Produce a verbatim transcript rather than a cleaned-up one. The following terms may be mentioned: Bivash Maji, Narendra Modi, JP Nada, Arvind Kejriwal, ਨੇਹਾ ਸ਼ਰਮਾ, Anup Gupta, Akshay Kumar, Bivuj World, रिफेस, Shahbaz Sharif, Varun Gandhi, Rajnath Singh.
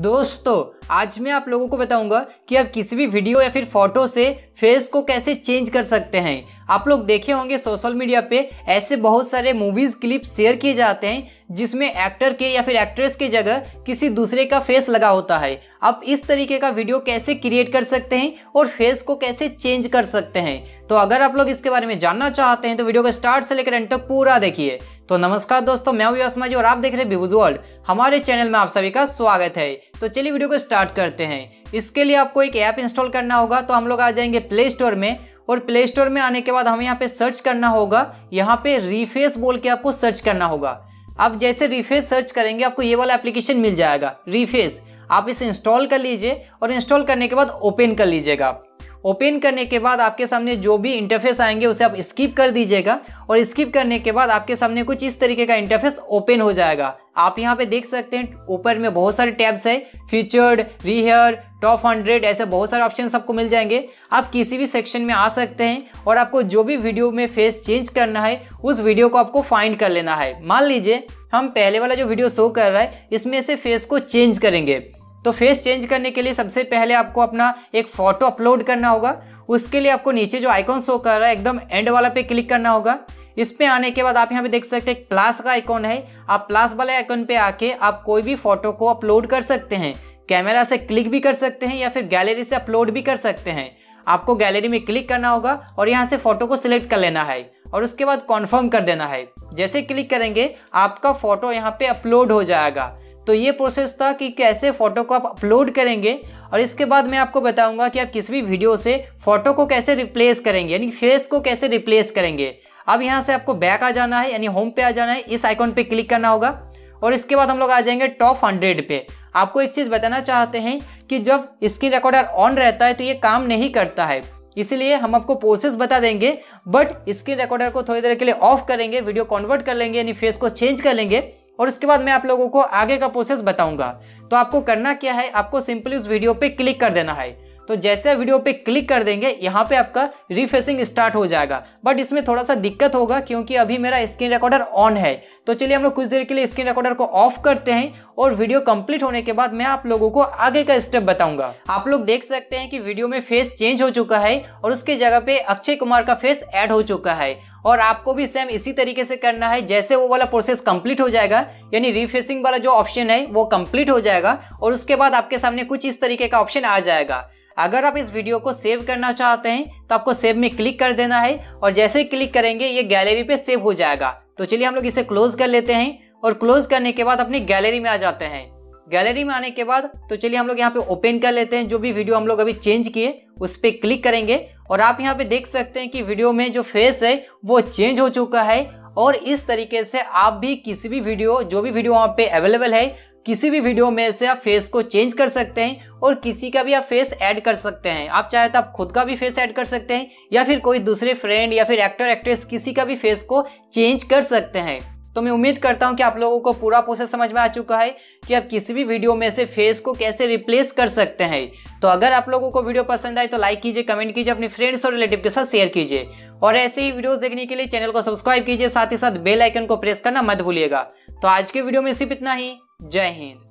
दोस्तों आज मैं आप लोगों को बताऊंगा कि आप किसी भी वीडियो या फिर फोटो से फेस को कैसे चेंज कर सकते हैं। आप लोग देखे होंगे सोशल मीडिया पे ऐसे बहुत सारे मूवीज क्लिप शेयर किए जाते हैं जिसमें एक्टर के या फिर एक्ट्रेस के जगह किसी दूसरे का फेस लगा होता है। आप इस तरीके का वीडियो कैसे क्रिएट कर सकते हैं और फेस को कैसे चेंज कर सकते हैं, तो अगर आप लोग इसके बारे में जानना चाहते हैं तो वीडियो को स्टार्ट से लेकर एंड तक पूरा देखिए। तो नमस्कार दोस्तों, मैं बिवाश माजी और आप देख रहे हैं बिवुज वर्ल्ड। हमारे चैनल में आप सभी का स्वागत है। तो चलिए वीडियो को स्टार्ट करते हैं। इसके लिए आपको एक ऐप इंस्टॉल करना होगा। तो हम लोग आ जाएंगे प्ले स्टोर में और प्ले स्टोर में आने के बाद हमें यहाँ पे सर्च करना होगा, यहाँ पे रिफेस बोल के आपको सर्च करना होगा। आप जैसे रिफेस सर्च करेंगे आपको ये वाला एप्लीकेशन मिल जाएगा, रिफेस। आप इसे इंस्टॉल कर लीजिए और इंस्टॉल करने के बाद ओपन कर लीजिएगा। ओपन करने के बाद आपके सामने जो भी इंटरफेस आएंगे उसे आप स्किप कर दीजिएगा और स्किप करने के बाद आपके सामने कुछ इस तरीके का इंटरफेस ओपन हो जाएगा। आप यहाँ पे देख सकते हैं ऊपर में बहुत सारे टैब्स है, फीचर्ड, रीहेयर, टॉप हंड्रेड, ऐसे बहुत सारे ऑप्शन आपको मिल जाएंगे। आप किसी भी सेक्शन में आ सकते हैं और आपको जो भी वीडियो में फेस चेंज करना है उस वीडियो को आपको फाइंड कर लेना है। मान लीजिए हम पहले वाला जो वीडियो शो कर रहा है इसमें से फेस को चेंज करेंगे। तो फेस चेंज करने के लिए सबसे पहले आपको अपना एक फ़ोटो अपलोड करना होगा। उसके लिए आपको नीचे जो आइकॉन शो कर रहा है एकदम एंड वाला पे क्लिक करना होगा। इस पे आने के बाद आप यहाँ पे देख सकते हैं प्लस का आइकॉन है। आप प्लस वाले आइकॉन पे आके आप कोई भी फोटो को अपलोड कर सकते हैं। कैमरा से क्लिक भी कर सकते हैं या फिर गैलरी से अपलोड भी कर सकते हैं। आपको गैलरी में क्लिक करना होगा और यहाँ से फोटो को सिलेक्ट कर लेना है और उसके बाद कॉन्फर्म कर देना है। जैसे क्लिक करेंगे आपका फोटो यहाँ पे अपलोड हो जाएगा। तो ये प्रोसेस था कि कैसे फ़ोटो को आप अपलोड करेंगे और इसके बाद मैं आपको बताऊंगा कि आप किसी भी वीडियो से फ़ोटो को कैसे रिप्लेस करेंगे, यानी फेस को कैसे रिप्लेस करेंगे। अब यहाँ से आपको बैक आ जाना है, यानी होम पे आ जाना है, इस आइकॉन पे क्लिक करना होगा और इसके बाद हम लोग आ जाएंगे टॉप हंड्रेड पे। आपको एक चीज़ बताना चाहते हैं कि जब स्क्रीन रिकॉर्डर ऑन रहता है तो ये काम नहीं करता है, इसलिए हम आपको प्रोसेस बता देंगे। बट स्क्रीन रिकॉर्डर को थोड़ी देर के लिए ऑफ करेंगे, वीडियो कन्वर्ट कर लेंगे, यानी फेस को चेंज कर लेंगे और उसके बाद मैं आप लोगों को आगे का प्रोसेस बताऊंगा। तो आपको करना क्या है, आपको सिंपली उस वीडियो पे क्लिक कर देना है। तो जैसे वीडियो पे क्लिक कर देंगे यहाँ पे आपका रिफेसिंग स्टार्ट हो जाएगा। बट इसमें थोड़ा सा दिक्कत होगा क्योंकि अभी मेरा स्क्रीन रिकॉर्डर ऑन है। तो चलिए हम लोग कुछ देर के लिए स्क्रीन रिकॉर्डर को ऑफ करते हैं और वीडियो कंप्लीट होने के बाद मैं आप लोगों को आगे का स्टेप बताऊंगा। आप लोग देख सकते हैं कि वीडियो में फेस चेंज हो चुका है और उसके जगह पे अक्षय कुमार का फेस ऐड हो चुका है और आपको भी सेम इसी तरीके से करना है। जैसे वो वाला प्रोसेस कंप्लीट हो जाएगा, यानी रिफेसिंग वाला जो ऑप्शन है वो कंप्लीट हो जाएगा और उसके बाद आपके सामने कुछ इस तरीके का ऑप्शन आ जाएगा। अगर आप इस वीडियो को सेव करना चाहते हैं तो आपको सेव में क्लिक कर देना है और जैसे ही क्लिक करेंगे ये गैलरी पे सेव हो जाएगा। तो चलिए हम लोग इसे क्लोज कर लेते हैं और क्लोज करने के बाद अपनी गैलरी में आ जाते हैं। गैलरी में आने के बाद तो चलिए हम लोग यहाँ पे ओपन कर लेते हैं जो भी वीडियो हम लोग अभी चेंज किए, उस पर क्लिक करेंगे और आप यहाँ पे देख सकते हैं कि वीडियो में जो फेस है वो चेंज हो चुका है। और इस तरीके से आप भी किसी भी वीडियो, जो भी वीडियो वहाँ पे अवेलेबल है, किसी भी वीडियो में से आप फेस को चेंज कर सकते हैं और किसी का भी आप फेस ऐड कर सकते हैं। आप चाहे तो आप खुद का भी फेस ऐड कर सकते हैं या फिर कोई दूसरे फ्रेंड या फिर एक्टर एक्ट्रेस किसी का भी फेस को चेंज कर सकते हैं। तो मैं उम्मीद करता हूं कि आप लोगों को पूरा प्रोसेस समझ में आ चुका है कि आप किसी भी वीडियो में से फेस को कैसे रिप्लेस कर सकते हैं। तो अगर आप लोगों को वीडियो पसंद आए तो लाइक कीजिए, कमेंट कीजिए, अपने फ्रेंड्स और रिलेटिव के साथ शेयर कीजिए और ऐसे ही वीडियोस देखने के लिए चैनल को सब्सक्राइब कीजिए, साथ ही साथ बेल आइकन को प्रेस करना मत भूलिएगा। तो आज के वीडियो में सिर्फ इतना ही। जय हिंद।